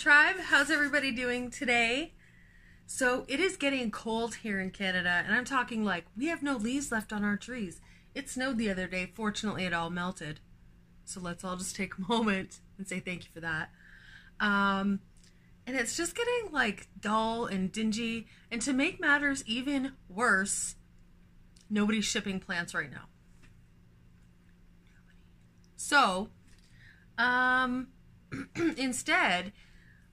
Tribe, how's everybody doing today? So it is getting cold here in Canada, and I'm talking like we have no leaves left on our trees. It snowed the other day. Fortunately, it all melted. So let's all just take a moment and say thank you for that. And it's just getting like dull and dingy. And to make matters even worse, nobody's shipping plants right now. So instead,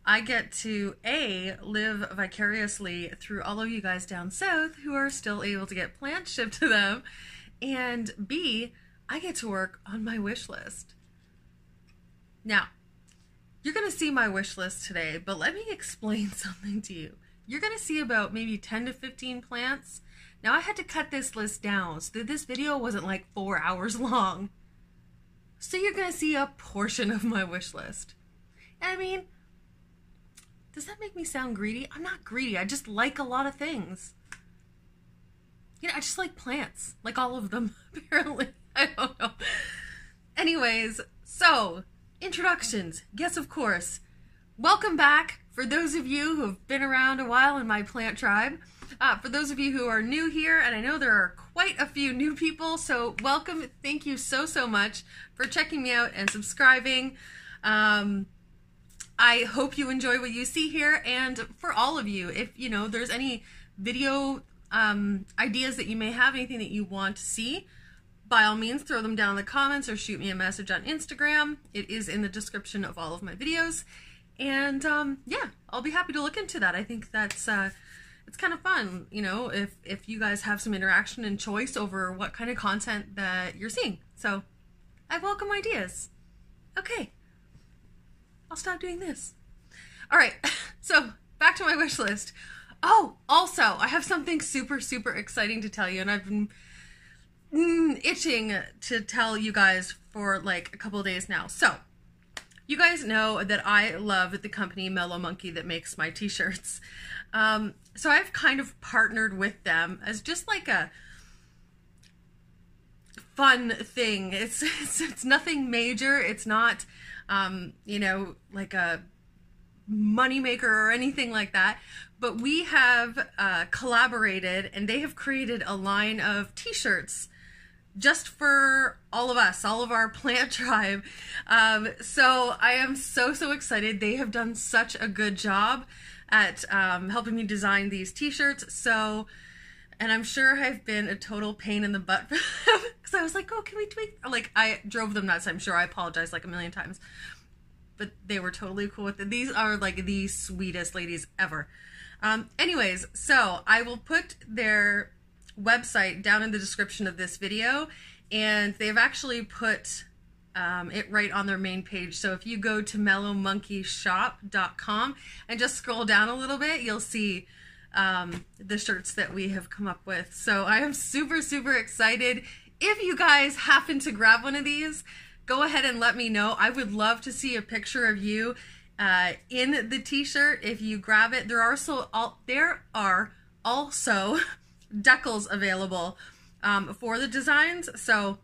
I get to A, live vicariously through all of you guys down south who are still able to get plants shipped to them, and B, I get to work on my wish list. Now, you're going to see my wish list today, but let me explain something to you. You're going to see about maybe 10 to 15 plants. Now, I had to cut this list down so that this video wasn't like 4 hours long. So you're going to see a portion of my wish list. And I mean, does that make me sound greedy? I'm not greedy. I just like a lot of things. You know, I just like plants. Like all of them, apparently. I don't know. Anyways, so, introductions. Yes, of course. Welcome back for those of you who have been around a while in my plant tribe. For those of you who are new here, and I know there are quite a few new people, so welcome. Thank you so, so much for checking me out and subscribing. I hope you enjoy what you see here, and for all of you, if you know there's any video ideas that you may have, anything that you want to see, by all means throw them down in the comments or shoot me a message on Instagram. It is in the description of all of my videos, and yeah, I'll be happy to look into that. I think that's it's kind of fun, you know, if you guys have some interaction and choice over what kind of content that you're seeing. So I welcome ideas. Okay. I'll stop doing this. All right, so back to my wish list. Oh, also, I have something super, super exciting to tell you, and I've been itching to tell you guys for like a couple of days now. So, you guys know that I love the company Mellow Monkey that makes my t-shirts. So I've kind of partnered with them as just like a fun thing. It's nothing major. It's not you know, like a moneymaker or anything like that. But we have collaborated, and they have created a line of t-shirts just for all of us, all of our plant tribe. So I am so, so excited. They have done such a good job at helping me design these t-shirts. So, and I'm sure I've been a total pain in the butt for them. Because I was like, oh, can we tweak? Like, I drove them nuts, I'm sure. I apologized like a million times. But they were totally cool with it. These are like the sweetest ladies ever. Anyways, so I will put their website down in the description of this video. And they've actually put it right on their main page. So if you go to mellowmonkeyshop.com and just scroll down a little bit, you'll see the shirts that we have come up with. So I am super, super excited. If you guys happen to grab one of these, go ahead and let me know. I would love to see a picture of you in the t-shirt if you grab it. There are also decals available for the designs. So,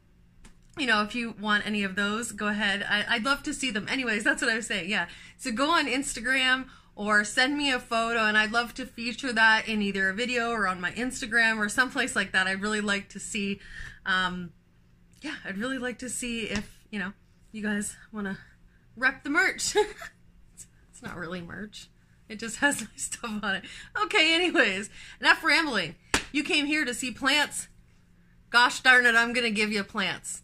you know, if you want any of those, go ahead. I'd love to see them. Anyways, that's what I was saying. Yeah. So go on Instagram or send me a photo, and I'd love to feature that in either a video or on my Instagram or someplace like that. I'd really like to see, yeah, I'd really like to see if, you know, you guys want to rep the merch. It's not really merch. It just has my stuff on it. Okay, anyways, enough rambling. You came here to see plants. Gosh darn it, I'm going to give you plants.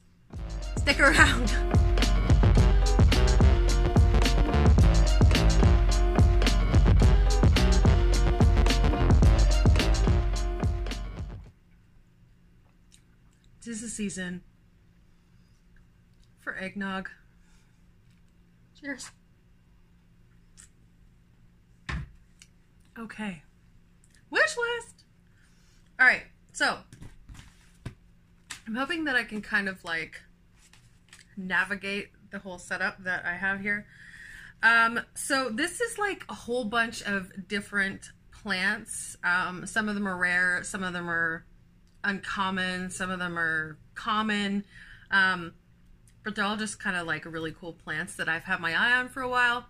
Stick around. This is the season for eggnog. Cheers. Okay. Wish list! Alright, so I'm hoping that I can kind of like navigate the whole setup that I have here. So this is like a whole bunch of different plants. Some of them are rare, some of them are uncommon, some of them are common, but they're all just kind of like really cool plants that I've had my eye on for a while.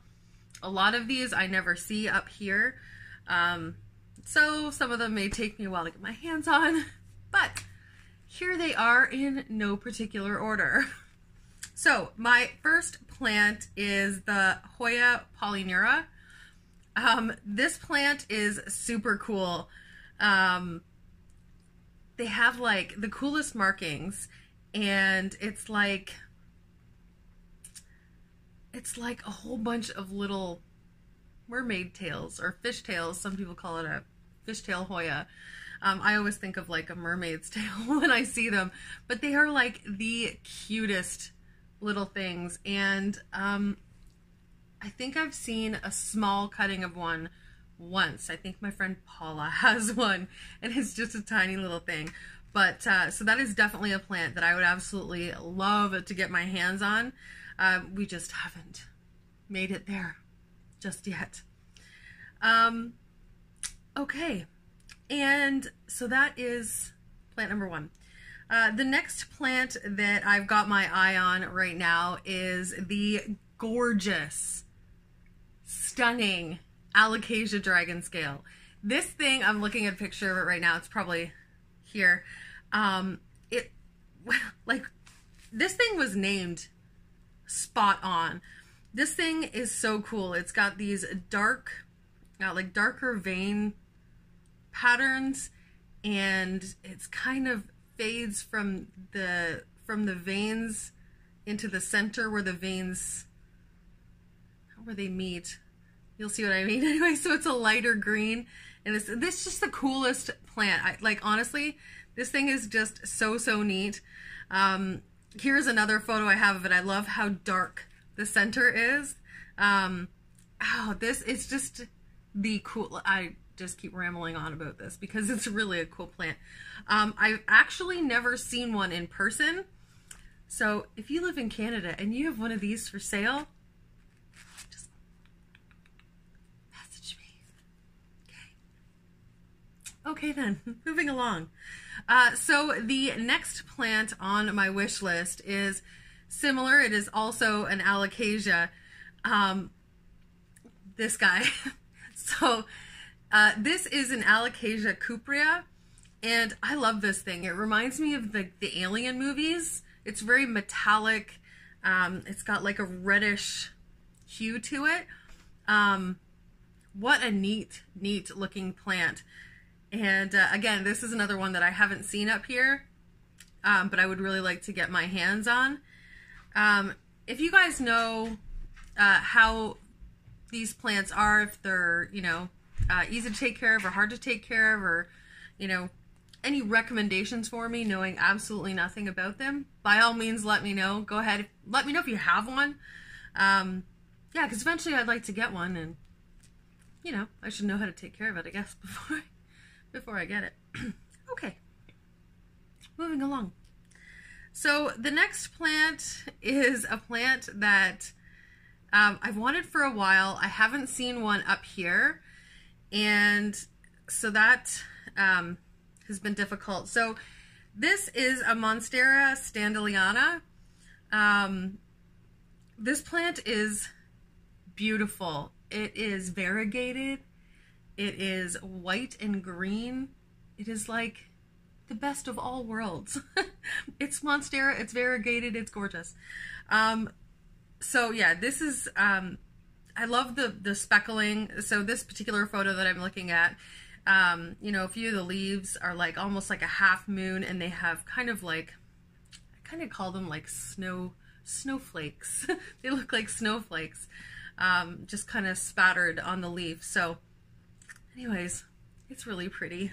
A lot of these I never see up here, so some of them may take me a while to get my hands on, but here they are in no particular order. So my first plant is the Hoya Polyneura. This plant is super cool. They have like the coolest markings, and it's like a whole bunch of little mermaid tails or fish tails. Some people call it a fishtail Hoya. I always think of like a mermaid's tail when I see them, but they are like the cutest little things. And I think I've seen a small cutting of one once. I think my friend Paula has one, and it's just a tiny little thing. But so that is definitely a plant that I would absolutely love to get my hands on. We just haven't made it there just yet. Okay, and so that is plant number one. The next plant that I've got my eye on right now is the gorgeous, stunning Alocasia Dragon Scale. This thing, I'm looking at a picture of it right now. It's probably here. This thing was named spot on. This thing is so cool. It's got these darker vein patterns, and it's kind of fades from the veins into the center where the veins, where they meet. You'll see what I mean. Anyway, so it's a lighter green, and this is just the coolest plant. Honestly, this thing is just so neat. Here's another photo I have of it. I love how dark the center is. This is just the cool. I just keep rambling on about this because it's really a cool plant. I've actually never seen one in person. So if you live in Canada and you have one of these for sale, just message me. Okay then, moving along. So the next plant on my wish list is similar. It is also an Alocasia. This guy. So this is an Alocasia cuprea, and I love this thing. It reminds me of the Alien movies. It's very metallic. It's got like a reddish hue to it. What a neat looking plant. And again, this is another one that I haven't seen up here, but I would really like to get my hands on. If you guys know how these plants are, if they're, easy to take care of or hard to take care of, or, any recommendations for me, knowing absolutely nothing about them, by all means, let me know. Go ahead. Let me know if you have one. Yeah, because eventually I'd like to get one, and, I should know how to take care of it, I guess, before I get it. Okay. Moving along. So the next plant is a plant that I've wanted for a while. I haven't seen one up here, and so that has been difficult. So this is a Monstera Standleyana. This plant is beautiful. It is variegated. It is white and green. It is like the best of all worlds. It's Monstera, it's variegated, it's gorgeous. So yeah, this is, I love the speckling. So this particular photo that I'm looking at, a few of the leaves are like almost like a half moon, and they have kind of like, I kind of call them like snowflakes. They look like snowflakes, just kind of spattered on the leaf. So anyways, it's really pretty,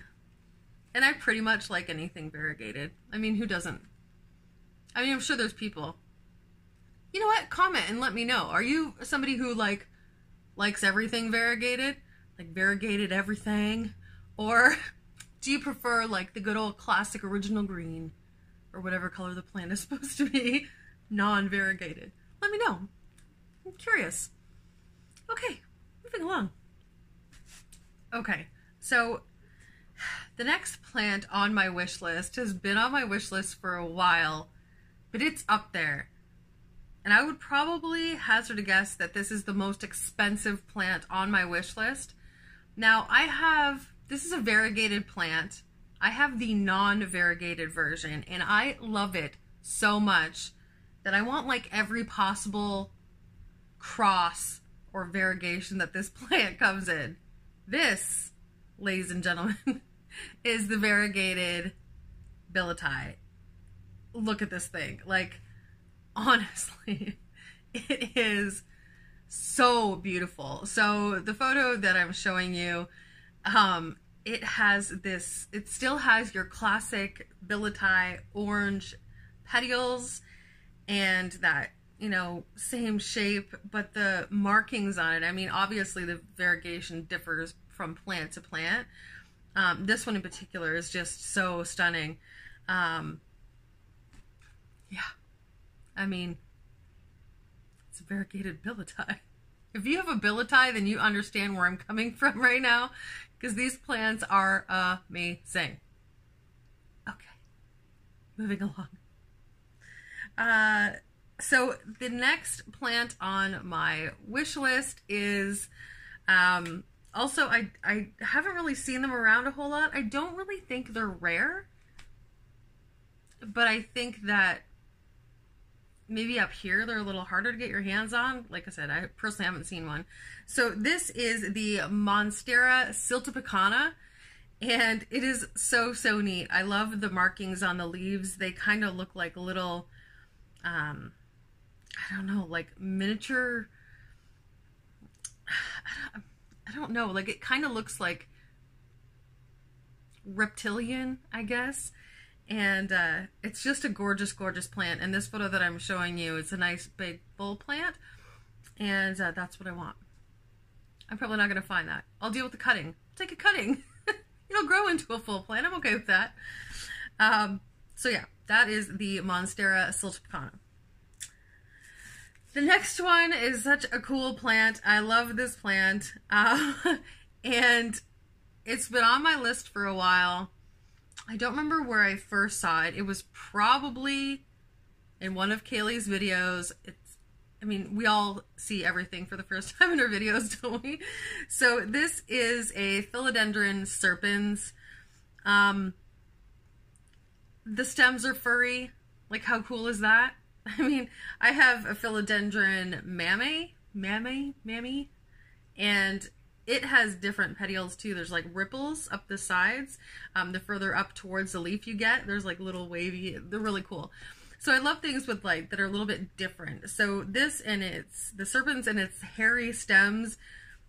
and I pretty much like anything variegated. I mean, who doesn't? I mean, I'm sure there's people. You know what? Comment and let me know. Are you somebody who likes everything variegated? Like variegated everything? Or do you prefer like the good old classic original green, or whatever color the plant is supposed to be, non-variegated? Let me know. I'm curious. Okay, moving along. Okay, so the next plant on my wish list has been on my wish list for a while, but it's up there. And I would probably hazard a guess that this is the most expensive plant on my wish list. Now this is a variegated plant. I have the non-variegated version and I love it so much that I want like every possible cross or variegation that this plant comes in. This, ladies and gentlemen, is the variegated billietiae. Look at this thing. Like, honestly, it is so beautiful. So the photo that I'm showing you, it has this, it still has your classic billietiae orange petioles and that, you know, same shape, but the markings on it, I mean, obviously the variegation differs from plant to plant. This one in particular is just so stunning. Yeah, I mean, it's a variegated billietiae. If you have a billietiae, then you understand where I'm coming from right now, because these plants are amazing. Okay, moving along. So the next plant on my wish list is, also I haven't really seen them around a whole lot. I don't really think they're rare, but I think that maybe up here they're a little harder to get your hands on. Like I said, I personally haven't seen one. So this is the Monstera siltepecana, and it is so, so neat. I love the markings on the leaves. They kind of look like little, I don't know, like miniature, I don't know, like it kind of looks like reptilian, I guess. And it's just a gorgeous, gorgeous plant. And this photo that I'm showing you, it's a nice big bull plant. And that's what I want. I'm probably not going to find that. I'll deal with the cutting. Take a cutting. It'll grow into a full plant. I'm okay with that. So yeah, that is the Monstera siltepecana. The next one is such a cool plant. I love this plant. And it's been on my list for a while. I don't remember where I first saw it. It was probably in one of Kaylee's videos. It's, I mean, we all see everything for the first time in her videos, don't we? So this is a Philodendron serpens. The stems are furry. Like, how cool is that? I mean, I have a Philodendron mamei, and it has different petioles too. There's like ripples up the sides. The further up towards the leaf you get, there's like little wavy, they're really cool. So I love things with like, that are a little bit different. So this and it's, the serpens and its hairy stems,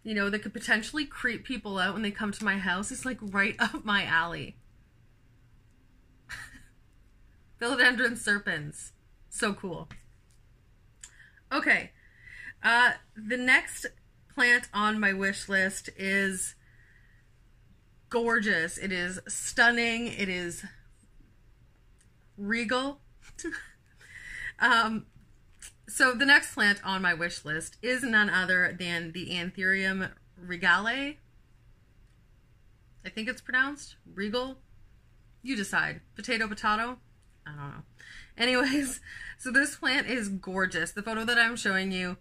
you know, that could potentially creep people out when they come to my house. It's like right up my alley. Philodendron serpens, so cool. Okay, the next plant on my wish list is gorgeous. It is stunning. It is regal. So the next plant on my wish list is none other than the Anthurium regale. I think it's pronounced regal. You decide. Potato, potato. I don't know. Anyways, so this plant is gorgeous. The photo that I'm showing you,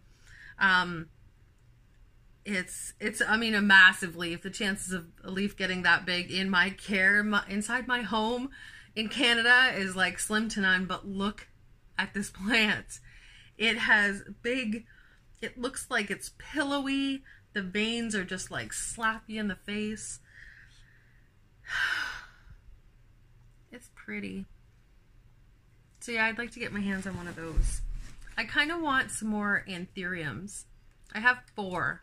it's I mean, a massive leaf. The chances of a leaf getting that big in my care, inside my home in Canada, is like slim to none. But look at this plant. It has big, it looks like it's pillowy. The veins are just like slappy in the face. It's pretty. So yeah, I'd like to get my hands on one of those. I kind of want some more anthuriums. I have 4.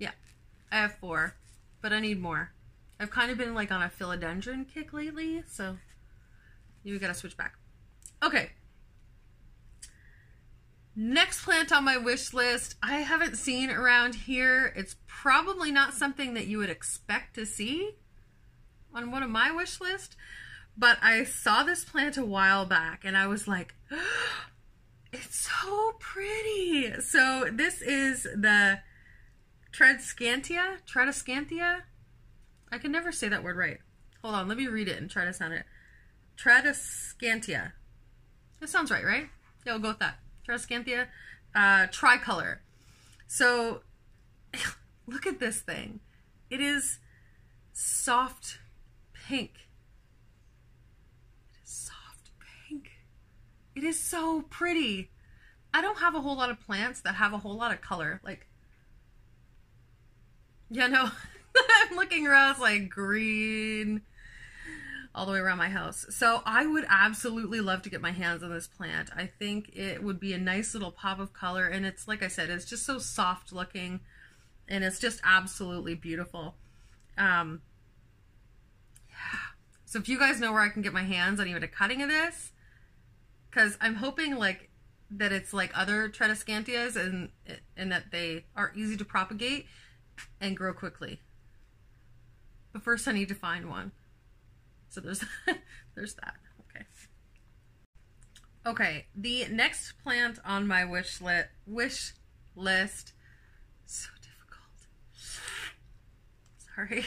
Yeah, I have 4, but I need more. I've kind of been like on a philodendron kick lately, so you gotta switch back. Okay. Next plant on my wish list, I haven't seen around here. It's probably not something that you would expect to see on one of my wish list, but I saw this plant a while back and I was like, oh, it's so pretty. So this is the Tradescantia. I can never say that word right. Hold on, let me read it and try to sound it. Tradescantia. That sounds right, right? Yeah, we'll go with that. Tradescantia tricolor. So look at this thing. It is soft pink. It is soft pink. It is so pretty. I don't have a whole lot of plants that have a whole lot of color. Like, yeah, no. I'm looking around, it's like green all the way around my house. So I would absolutely love to get my hands on this plant. I think it would be a nice little pop of color, and it's, like I said, it's just so soft looking, and it's just absolutely beautiful. Yeah. So if you guys know where I can get my hands on even a cutting of this, because I'm hoping like that it's like other Tradescantias and that they are easy to propagate and grow quickly. But first I need to find one. So there's there's that. Okay. Okay, the next plant on my wish list, so difficult. Sorry.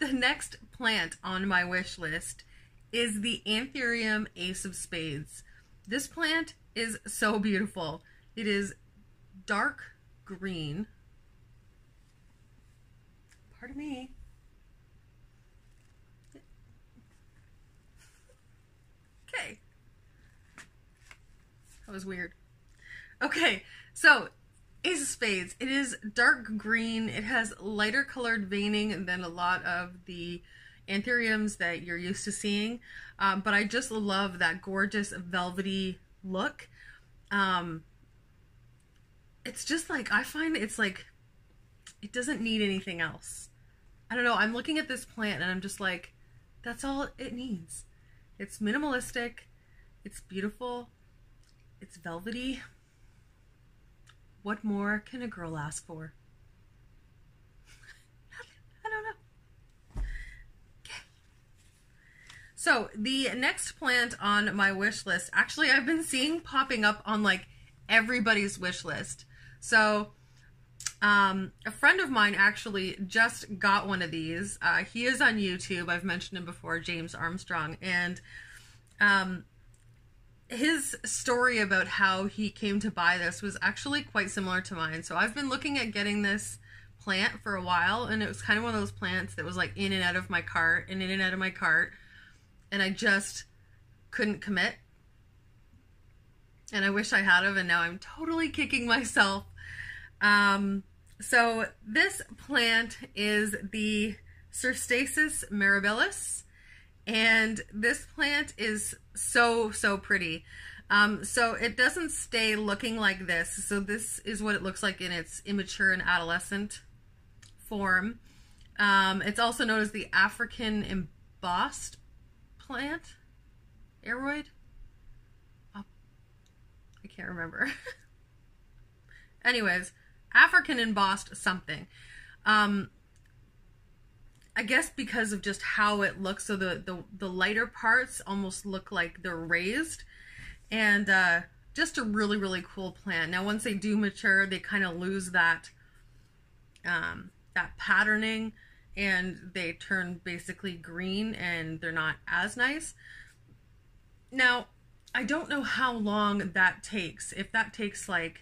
The next plant on my wish list is the Anthurium ace of spades. This plant is so beautiful. It is dark green. Pardon me. Okay. That was weird. Okay, so ace of spades. It is dark green. It has lighter colored veining than a lot of the anthuriums that you're used to seeing. But I just love that gorgeous velvety look. It's just like, I find it's like, it doesn't need anything else. I don't know. I'm looking at this plant and I'm just like, that's all it needs. It's minimalistic. It's beautiful. It's velvety. What more can a girl ask for? Nothing. I don't know. Okay. So the next plant on my wish list, actually I've been seeing popping up on like everybody's wish list. So a friend of mine actually just got one of these. He is on YouTube. I've mentioned him before, James Armstrong. And his story about how he came to buy this was actually quite similar to mine. So I've been looking at getting this plant for a while, and it was kind of one of those plants that was like in and out of my cart and in and out of my cart. And I just couldn't commit. And I wish I had of, and now I'm totally kicking myself. So this plant is the Cercestis mirabilis, and this plant is so pretty. So it doesn't stay looking like this. So this is what it looks like in its immature and adolescent form. It's also known as the African embossed plant, aeroid. Oh, I can't remember. Anyways, African embossed something. I guess because of just how it looks, so the lighter parts almost look like they're raised, and just a really cool plant. Now once they do mature, they kind of lose that that patterning, and they turn basically green, and they're not as nice. Now I don't know how long that takes. If that takes like,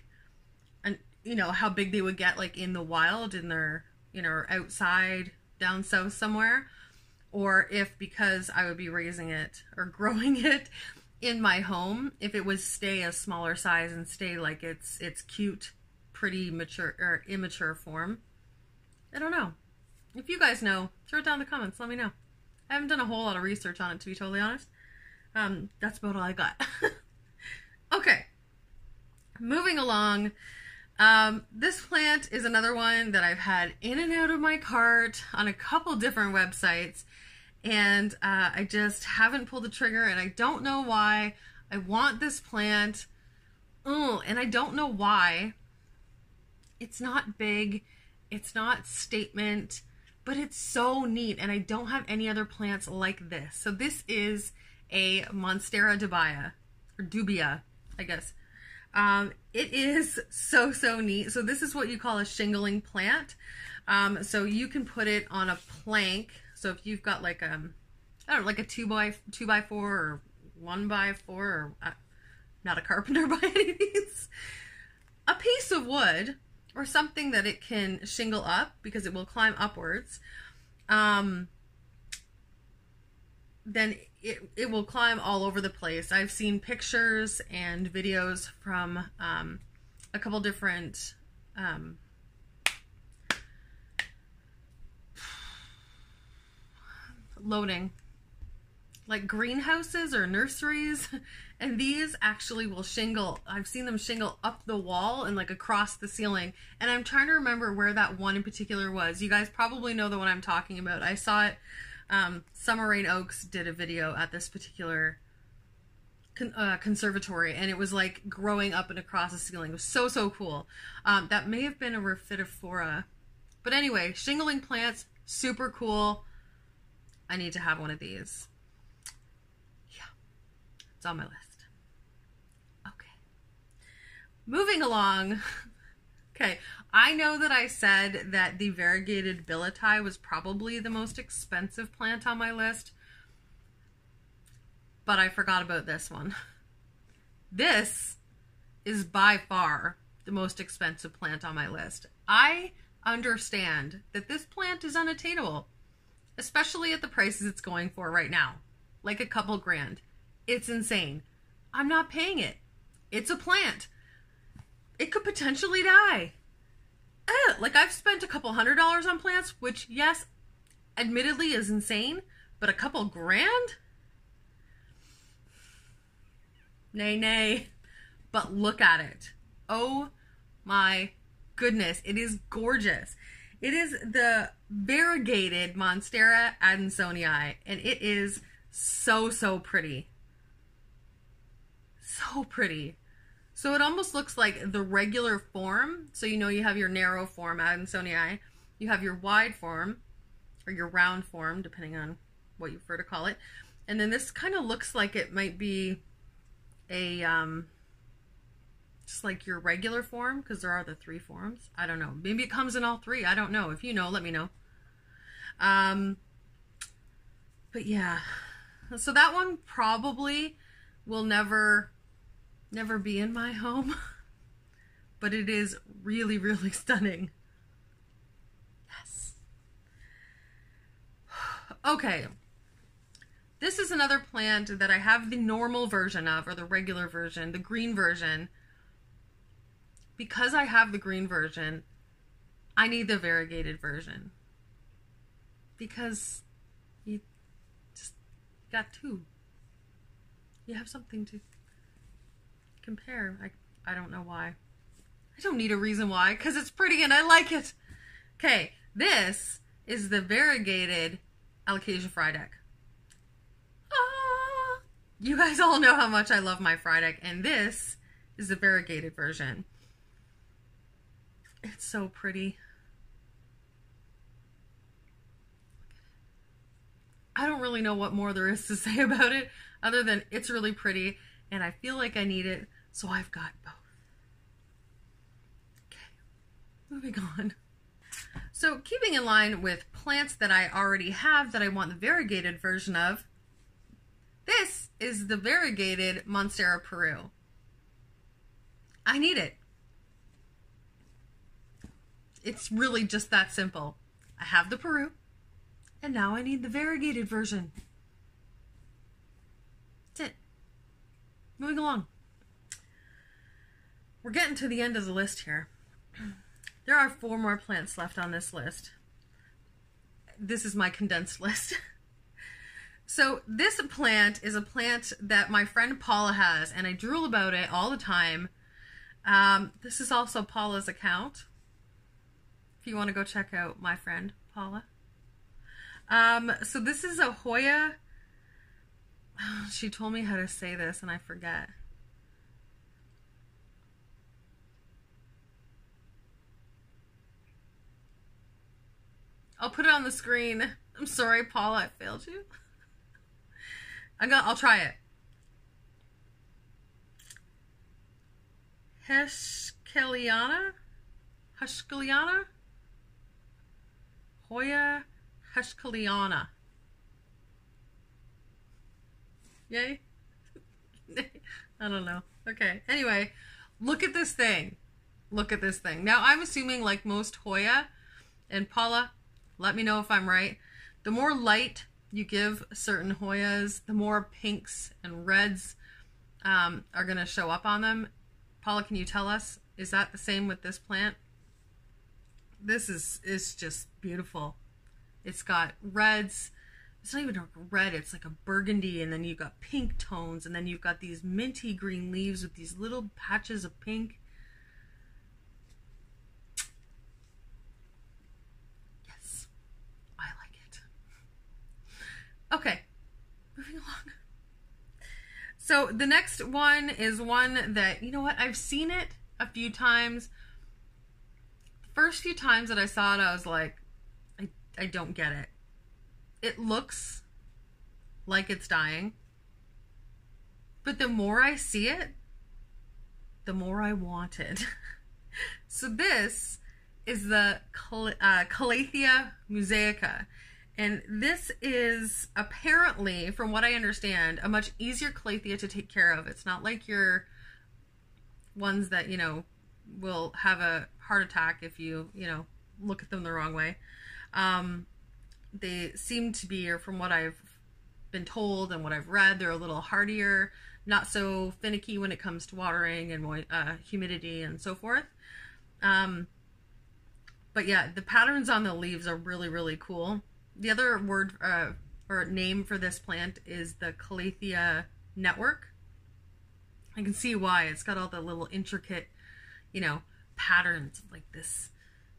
you know, how big they would get like in the wild, in their, you know, outside down south somewhere, or if, because I would be raising it or growing it in my home, if it would stay a smaller size and stay like it's cute, pretty mature or immature form. I don't know. If you guys know, throw it down in the comments, let me know. I haven't done a whole lot of research on it, to be totally honest. That's about all I got. Okay, moving along. This plant is another one that I've had in and out of my cart on a couple different websites, and I just haven't pulled the trigger, and I don't know why. I want this plant, and I don't know why. It's not big, it's not statement, but it's so neat, and I don't have any other plants like this. So this is a Monstera dubia, or dubia, I guess. It is so neat. So this is what you call a shingling plant. So you can put it on a plank. So if you've got like a, I don't know, like a 2x4 or 1x4, or not a carpenter by any means, a piece of wood or something that it can shingle up, because it will climb upwards, then it will climb all over the place. I've seen pictures and videos from a couple different like greenhouses or nurseries, and these actually will shingle. I've seen them shingle up the wall and like across the ceiling, and I'm trying to remember where that one in particular was. You guys probably know the one I'm talking about. I saw it, Summer Rain Oaks did a video at this particular conservatory, and it was like growing up and across the ceiling. It was so, so cool. That may have been a Rhaphidophora, but anyway, shingling plants, super cool. I need to have one of these. Yeah, it's on my list. Okay, moving along. Okay, I know that I said that the variegated billietiae was probably the most expensive plant on my list, but I forgot about this one. This is by far the most expensive plant on my list. I understand that this plant is unattainable, especially at the prices it's going for right now, like a couple grand. It's insane. I'm not paying it. It's a plant. It could potentially die. Like, I've spent a couple $100s on plants, which, yes, admittedly is insane, but a couple grand? Nay, nay. But look at it. Oh my goodness. It is gorgeous. It is the variegated Monstera adansonii, and it is so, so pretty. So pretty. So it almost looks like the regular form. So you know you have your narrow form, adansonii. You have your wide form, or your round form, depending on what you prefer to call it. And then this kind of looks like it might be a, just like your regular form, because there are the three forms. I don't know. Maybe it comes in all three. I don't know. If you know, let me know. But yeah. So that one probably will never be in my home. But it is really, really stunning. Yes. Okay. This is another plant that I have the normal version of, or the regular version, the green version. Because I have the green version, I need the variegated version, because you just got two. You have something to compare. I don't know why. I don't need a reason why, because it's pretty and I like it. Okay, this is the variegated Alocasia Frydeck. Ah, you guys all know how much I love my Frydeck, and this is the variegated version. It's so pretty. I don't really know what more there is to say about it, other than it's really pretty, and I feel like I need it, so I've got both. Okay, moving on. So, keeping in line with plants that I already have that I want the variegated version of, this is the variegated Monstera Peru. I need it. It's really just that simple. I have the Peru, and now I need the variegated version. That's it. Moving along. We're getting to the end of the list here. There are 4 more plants left on this list. This is my condensed list. So this plant is a plant that my friend Paula has, and I drool about it all the time. This is also Paula's account, if you want to go check out my friend Paula. So this is a Hoya. Oh, she told me how to say this and I forget. I'll put it on the screen. I'm sorry, Paula, I failed you. I'll try it. Heuschkeliana? Heuschkeliana? Hoya heuschkeliana. Yay? I don't know. Okay, anyway, look at this thing. Look at this thing. Now, I'm assuming, like most Hoya, and Paula, let me know if I'm right, the more light you give certain Hoyas, the more pinks and reds are going to show up on them. Paula, can you tell us, is that the same with this plant? This is just beautiful. It's got reds. It's not even a red, it's like a burgundy, and then you've got pink tones, and then you've got these minty green leaves with these little patches of pink. Yes, I like it. Okay, moving along. So the next one is one that, you know what, I've seen it a few times. The first few times that I saw it, I was like, I don't get it. It looks like it's dying, but the more I see it, the more I want it. So this is the Calathea Musaica, and this is apparently, from what I understand, a much easier Calathea to take care of. It's not like your ones that, you know, will have a heart attack if you, you know, look at them the wrong way. They seem to be, or from what I've been told and what I've read, they're a little hardier, not so finicky when it comes to watering and humidity and so forth. But yeah, the patterns on the leaves are really, really cool. The other word or name for this plant is the Calathea network. I can see why. It's got all the little intricate, you know, patterns like this,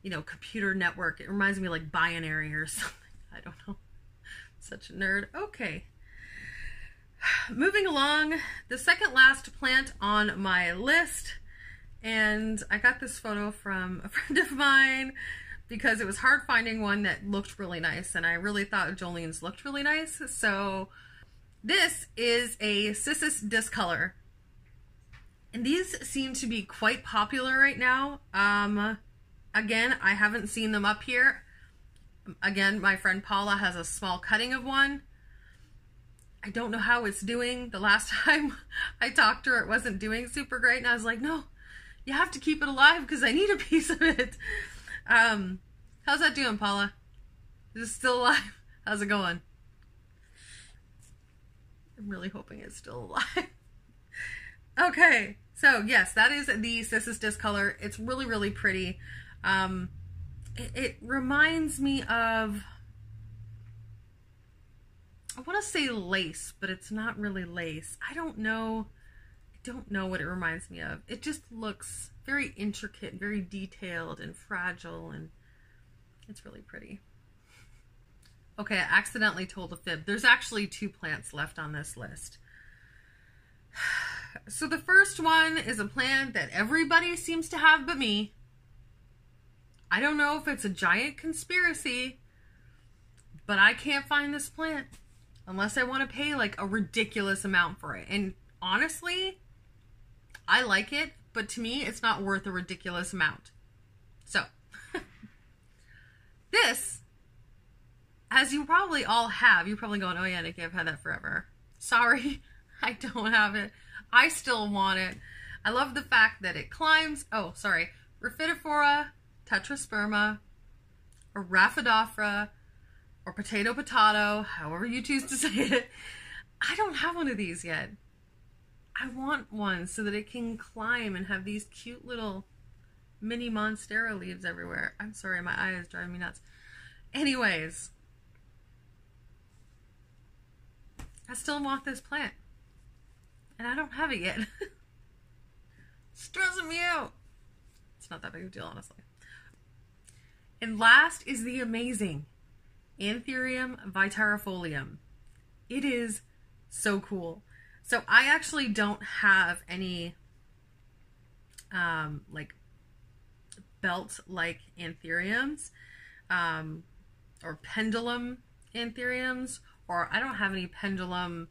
you know, computer network. It reminds me of like binary or something. I don't know. Such a nerd. Okay. Moving along, the second last plant on my list. And I got this photo from a friend of mine because it was hard finding one that looked really nice. And I really thought Jolene's looked really nice. So this is a Cissus discolor. And these seem to be quite popular right now. Again, I haven't seen them up here. Again, my friend Paula has a small cutting of one. I don't know how it's doing. The last time I talked to her, it wasn't doing super great. And I was like, no, you have to keep it alive because I need a piece of it. How's that doing, Paula? Is it still alive? How's it going? I'm really hoping it's still alive. Okay, so yes, that is the Cissus discolor. It's really, really pretty. It reminds me of, I want to say lace, but it's not really lace. I don't know what it reminds me of. It just looks very intricate, very detailed and fragile, and it's really pretty. Okay, I accidentally told a fib. There's actually two plants left on this list. So the first one is a plant that everybody seems to have but me. I don't know if it's a giant conspiracy, but I can't find this plant unless I want to pay like a ridiculous amount for it. And honestly, I like it, but to me, it's not worth a ridiculous amount. So this, as you probably all have, you're probably going, oh yeah, Nikki, I've had that forever. Sorry, I don't have it. I still want it. I love the fact that it climbs. Oh, sorry. Rhaphidophora Tetrasperma, or Raphidophora, or Potato Potato, however you choose to say it. I don't have one of these yet. I want one so that it can climb and have these cute little mini Monstera leaves everywhere. I'm sorry, my eye is driving me nuts. Anyways, I still want this plant, and I don't have it yet. Stressing me out. It's not that big of a deal, honestly. And last is the amazing Anthurium Vittarifolium. It is so cool. So I actually don't have any like belt-like anthuriums or pendulum anthuriums, or I don't have any pendulum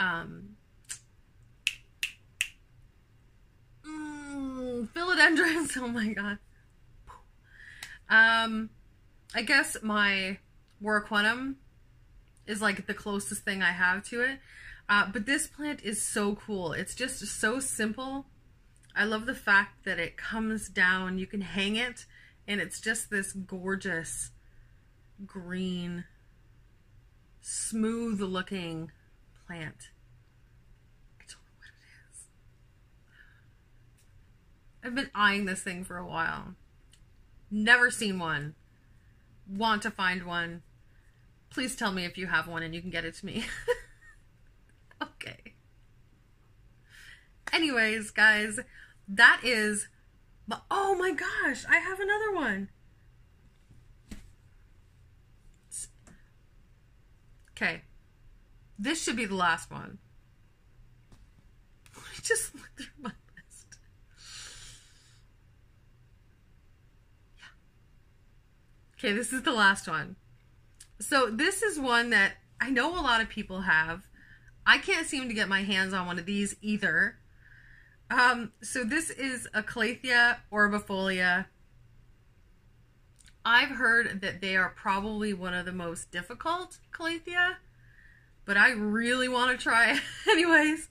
philodendrons. Oh my god. I guess my Warraquantum is like the closest thing I have to it. But this plant is so cool. It's just so simple. I love the fact that it comes down, you can hang it, and it's just this gorgeous green, smooth looking plant. I don't know what it is. I've been eyeing this thing for a while. Never seen one. Want to find one. Please tell me if you have one and you can get it to me. Okay. Anyways, guys, that is... Oh my gosh, I have another one. Okay. This should be the last one. Let me just look through my list. Yeah. Okay, this is the last one. So this is one that I know a lot of people have. I can't seem to get my hands on one of these either. So this is a Calathea orbifolia. I've heard that they are probably one of the most difficult Calathea, but I really want to try it. Anyways,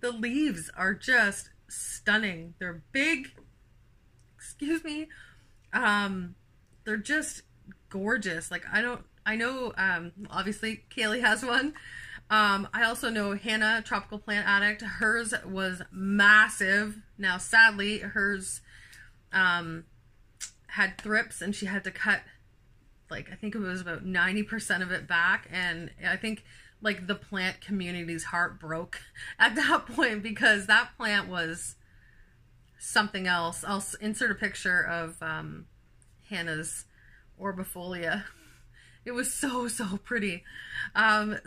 the leaves are just stunning. They're big. Excuse me. They're just gorgeous. Like I know, obviously Kaylee has one. I also know Hannah, Tropical Plant Addict, hers was massive. Now, sadly, hers had thrips and she had to cut, like, I think it was about 90% of it back. And I think, like, the plant community's heart broke at that point because that plant was something else. I'll insert a picture of Hannah's orbifolia. It was so, so pretty.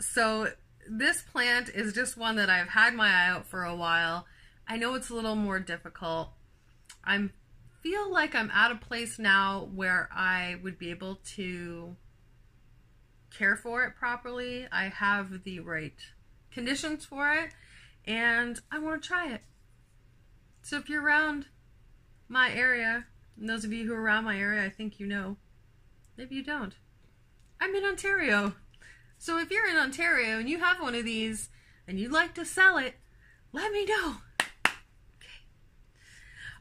So... this plant is just one that I've had my eye out for a while. I know it's a little more difficult. I feel like I'm at a place now where I would be able to care for it properly. I have the right conditions for it and I want to try it. So if you're around my area, and those of you who are around my area, I think you know, maybe you don't. I'm in Ontario. So if you're in Ontario and you have one of these and you'd like to sell it, let me know. Okay.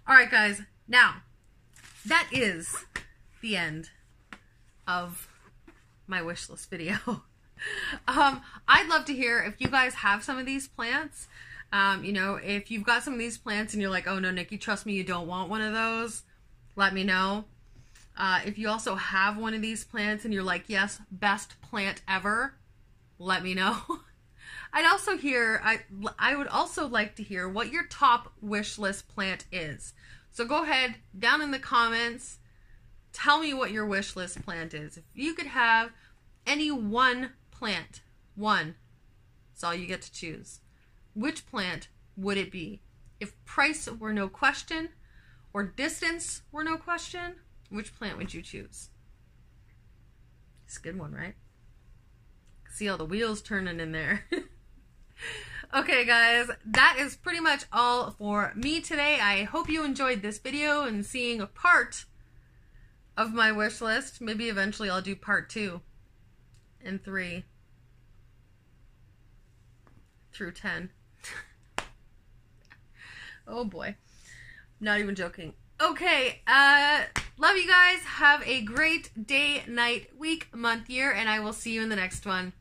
All right, guys. Now, that is the end of my wish list video. I'd love to hear if you guys have some of these plants. You know, if you've got some of these plants and you're like, oh no, Nikki, trust me, you don't want one of those, let me know. If you also have one of these plants and you're like, yes, best plant ever, let me know. I'd also hear, I would also like to hear what your top wish list plant is. So go ahead, down in the comments, tell me what your wish list plant is. If you could have any one plant, one, that's all you get to choose, which plant would it be? If price were no question or distance were no question, which plant would you choose? It's a good one, right? See all the wheels turning in there. Okay, guys, that is pretty much all for me today. I hope you enjoyed this video and seeing a part of my wish list. Maybe eventually I'll do part 2 and 3 through 10. Oh boy. Not even joking. Okay, love you guys. Have a great day, night, week, month, year, and I will see you in the next one.